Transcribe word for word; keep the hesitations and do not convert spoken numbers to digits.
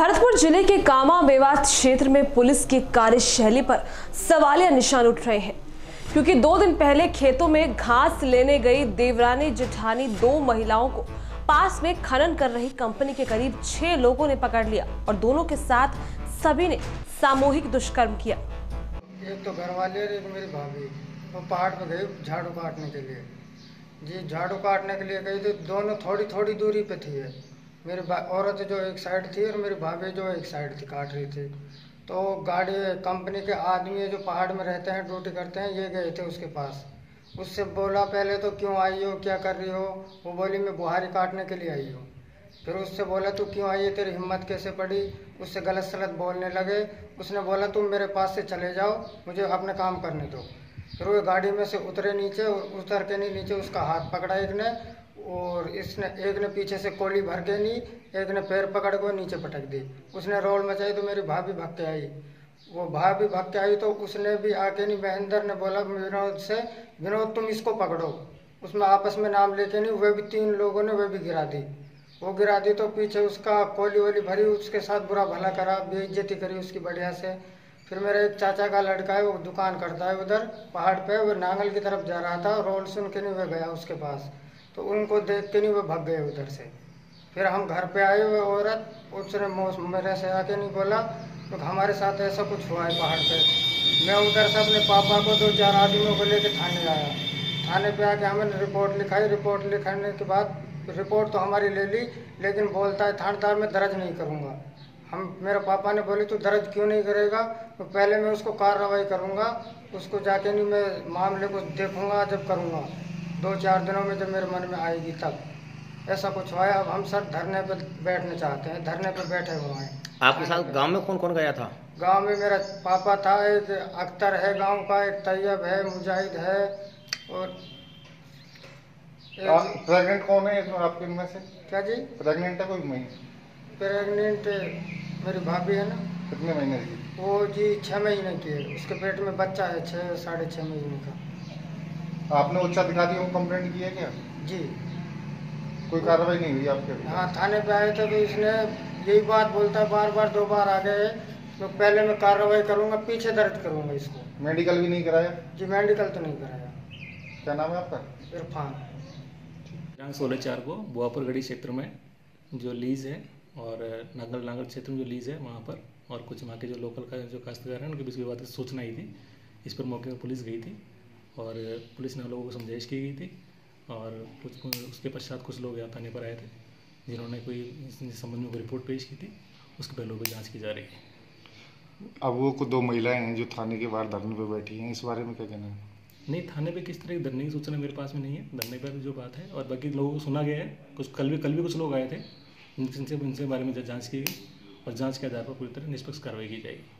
भरतपुर जिले के कामा बेवात क्षेत्र में पुलिस की कार्यशैली पर सवालिया निशान उठ रहे हैं, क्योंकि दो दिन पहले खेतों में घास लेने गई देवरानी जेठानी दो महिलाओं को पास में खनन कर रही कंपनी के करीब छह लोगों ने पकड़ लिया और दोनों के साथ सभी ने सामूहिक दुष्कर्म किया। एक तो घर वाले और एक मेरी भाभी वो पहाड़ पर गए झाड़ू काटने के लिए। जी झाड़ू काटने के लिए गई तो दोनों थोड़ी थोड़ी दूरी पे थी। मेरी औरत जो एक साइड थी और मेरी भाभी जो एक साइड थी, काट रही थी। तो गाड़ी कंपनी के आदमी जो पहाड़ में रहते हैं, ड्यूटी करते हैं, ये गए थे उसके पास। उससे बोला पहले तो क्यों आई हो, क्या कर रही हो। वो बोली मैं बुहारी काटने के लिए आई हूँ। फिर उससे बोला तू क्यों आई है, तेरी हिम्मत कैसे पड़ी। उससे गलत सलत बोलने लगे। उसने बोला तुम मेरे पास से चले जाओ, मुझे अपने काम करने दो। फिर वो गाड़ी में से उतरे नीचे, उतर के नहीं नीचे उसका हाथ पकड़ा एक ने, और इसने एक ने पीछे से कोली भर के ली, एक ने पैर पकड़ के नीचे पटक दी। उसने रोल मचाई तो मेरी भाभी भाग के आई। वो भाभी भाग के आई तो उसने भी आके नहीं, महेंद्र ने बोला विनोद से, विनोद तुम इसको पकड़ो। उसमें आपस में नाम लेके नहीं, वह भी तीन लोगों ने वह भी गिरा दी। वो गिरा दी तो पीछे उसका कोली वोली भरी, उसके साथ बुरा भला करा, बेइज्जती करी उसकी बढ़िया से। फिर मेरा एक चाचा का लड़का है, वो दुकान करता है उधर पहाड़ पे, वो नांगल की तरफ जा रहा था, रोल सुन के नहीं वह गया उसके पास। तो उनको देख के नहीं वह भाग गए उधर से। फिर हम घर पे आए, वह औरत उसने मेरे से आके नहीं बोला तो हमारे साथ ऐसा कुछ हुआ है पहाड़ पे। मैं उधर से अपने पापा को दो चार आदमियों को लेकर थाने आया। थाने पे आके हमने रिपोर्ट लिखाई। रिपोर्ट लिखाने के बाद रिपोर्ट तो हमारी ले ली, लेकिन बोलता है थानेदार मैं दर्ज नहीं करूँगा। हम मेरे पापा ने बोले तू दर्ज क्यों नहीं करेगा। तो पहले मैं उसको कार्रवाई करूँगा, उसको जाके नहीं मैं मामले को देखूँगा, जब करूँगा दो चार दिनों में, जब मेरे मन में आएगी तब। ऐसा कुछ हुआ है। अब हम सर धरने पर बैठना चाहते हैं, धरने पर बैठे हुए हैं। आपके साथ गांव में कौन कौन गया था। गांव में मेरा पापा था, एक अख्तर है गांव का, एक तैयब है, मुजाहिद है, और आप प्रेग्नेंट कौन है आपके इनमें से। क्या जी प्रेग्नेंट है कोई महीने। प्रेग्नेंट मेरी भाभी है ना। कितने महीने की। वो जी छः महीने की है, उसके पेट में बच्चा है छः साढ़े छः महीने का। आपने उच्चाधिकारी को कंप्लेंट की है क्या। जी कोई कार्रवाई नहीं हुई आपके। हाँ थाने पे आए थे तो इसने यही बात बोलता है बार बार, दो बार आ गए। तो पहले मैं कार्रवाई करूंगा, पीछे दर्द करूंगा इसको। मेडिकल भी नहीं कराया जी। मेडिकल तो नहीं कराया। क्या नाम है आपका। इरफान। दिनांक सोलह चार को बुआपुर गढ़ी क्षेत्र में जो लीज है और नांगल नांगल क्षेत्र में जो लीज है वहाँ पर और कुछ वहाँ के जो लोकल का जो काश्तकार हैं उनके बीच विवाद की सूचना आई थी। इस पर मौके पर पुलिस गई थी और पुलिस ने लोगों को समझाइश की गई थी और कुछ उसके पश्चात कुछ लोग यहाँ थाने पर आए थे जिन्होंने कोई इस संबंध में रिपोर्ट पेश की थी। उसके पहले लोगों की जांच की जा रही है। अब वो कुछ दो महिलाएं हैं जो थाने के बाहर धरने पर बैठी हैं, इस बारे में क्या कहना है। नहीं थाने पे किस तरह की धरने की सूचना मेरे पास में नहीं है। धरने पर जो बात है और बाकी लोगों को सुना गया है। कुछ कल भी कल भी कुछ लोग आए थे, इनसे इनसे बारे में जाँच की गई और जाँच के आधार पर पूरी तरह निष्पक्ष कार्रवाई की जाएगी।